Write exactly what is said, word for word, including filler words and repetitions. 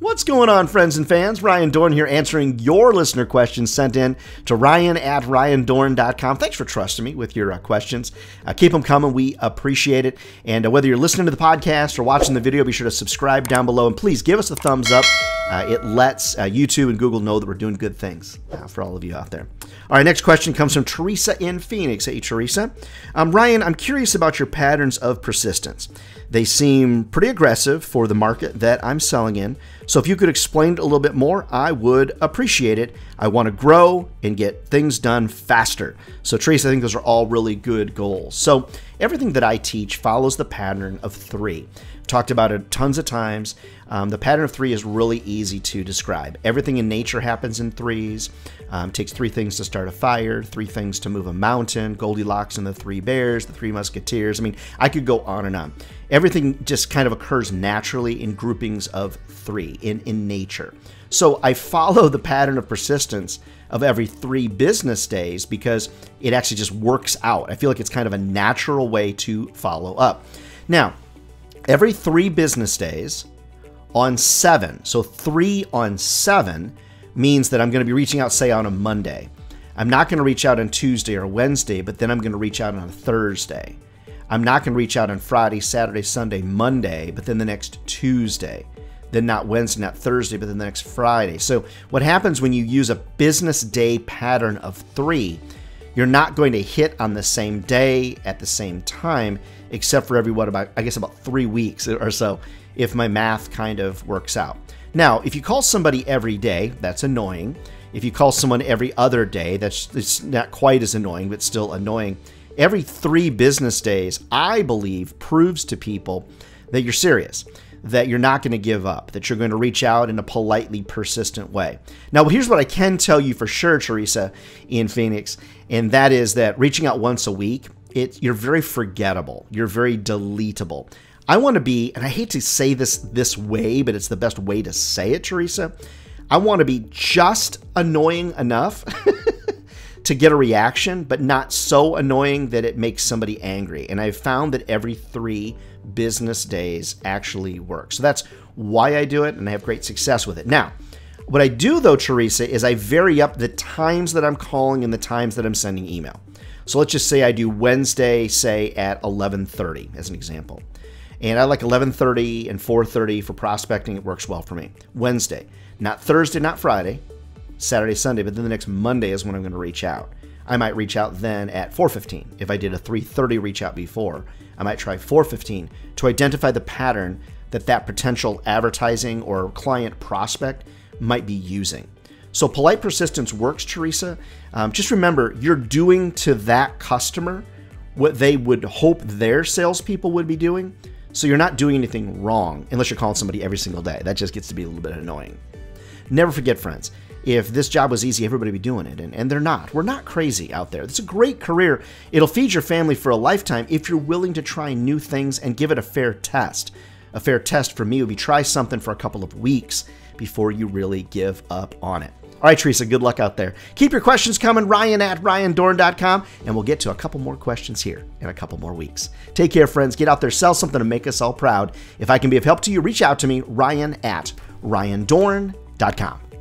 What's going on, friends and fans? Ryan Dohrn here, answering your listener questions sent in to Ryan at ryan dohrn dot com. Thanks for trusting me with your uh, questions. Uh, keep them coming. We appreciate it. And uh, whether you're listening to the podcast or watching the video, be sure to subscribe down below. And please give us a thumbs up. Uh, it lets uh, YouTube and Google know that we're doing good things uh, for all of you out there. All right, next question comes from Teresa in Phoenix. Hey, Teresa. Um, Ryan, I'm curious about your patterns of persistence. They seem pretty aggressive for the market that I'm selling in. So if you could explain it a little bit more, I would appreciate it. I want to grow and get things done faster. So Teresa, I think those are all really good goals. So everything that I teach follows the pattern of three. Talked about it tons of times. Um, the pattern of three is really easy to describe. Everything in nature happens in threes. Um, it takes three things to start a fire, three things to move a mountain, Goldilocks and the Three Bears, the Three Musketeers. I mean, I could go on and on. Everything just kind of occurs naturally in groupings of three in, in nature. So I follow the pattern of persistence of every three business days because it actually just works out. I feel like it's kind of a natural way to follow up. Now, every three business days on seven, so three on seven means that I'm going to be reaching out, say, on a Monday. I'm not going to reach out on Tuesday or Wednesday, but then I'm going to reach out on a Thursday. I'm not going to reach out on Friday, Saturday, Sunday, Monday, but then the next Tuesday. Then not Wednesday, not Thursday, but then the next Friday. So what happens when you use a business day pattern of three, you're not going to hit on the same day at the same time, except for every, what about, I guess about three weeks or so, if my math kind of works out. Now, if you call somebody every day, that's annoying. If you call someone every other day, that's it's not quite as annoying, but still annoying. Every three business days, I believe, proves to people that you're serious, that you're not going to give up, that you're going to reach out in a politely persistent way. Now, here's what I can tell you for sure, Teresa in Phoenix, and that is that reaching out once a week, it, you're very forgettable. You're very deletable. I want to be, and I hate to say this this way, but it's the best way to say it, Teresa. I want to be just annoying enough to get a reaction, but not so annoying that it makes somebody angry. And I've found that every three business days actually works. So that's why I do it, and I have great success with it. Now, what I do though, Teresa, is I vary up the times that I'm calling and the times that I'm sending email. So let's just say I do Wednesday, say at eleven thirty as an example. And I like eleven thirty and four thirty for prospecting. It works well for me. Wednesday, not Thursday, not Friday, Saturday, Sunday, but then the next Monday is when I'm going to reach out. I might reach out then at four fifteen. If I did a three thirty reach out before, I might try four fifteen to identify the pattern that that potential advertising or client prospect might be using. So polite persistence works, Teresa. Um, just remember, you're doing to that customer what they would hope their salespeople would be doing. So you're not doing anything wrong unless you're calling somebody every single day. That just gets to be a little bit annoying. Never forget, friends, if this job was easy, everybody would be doing it, and, and they're not. We're not crazy out there. It's a great career. It'll feed your family for a lifetime if you're willing to try new things and give it a fair test. A fair test for me would be try something for a couple of weeks before you really give up on it. All right, Teresa, good luck out there. Keep your questions coming, Ryan at ryan dohrn dot com, and we'll get to a couple more questions here in a couple more weeks. Take care, friends. Get out there, sell something, and make us all proud. If I can be of help to you, reach out to me, Ryan at ryan dohrn dot com.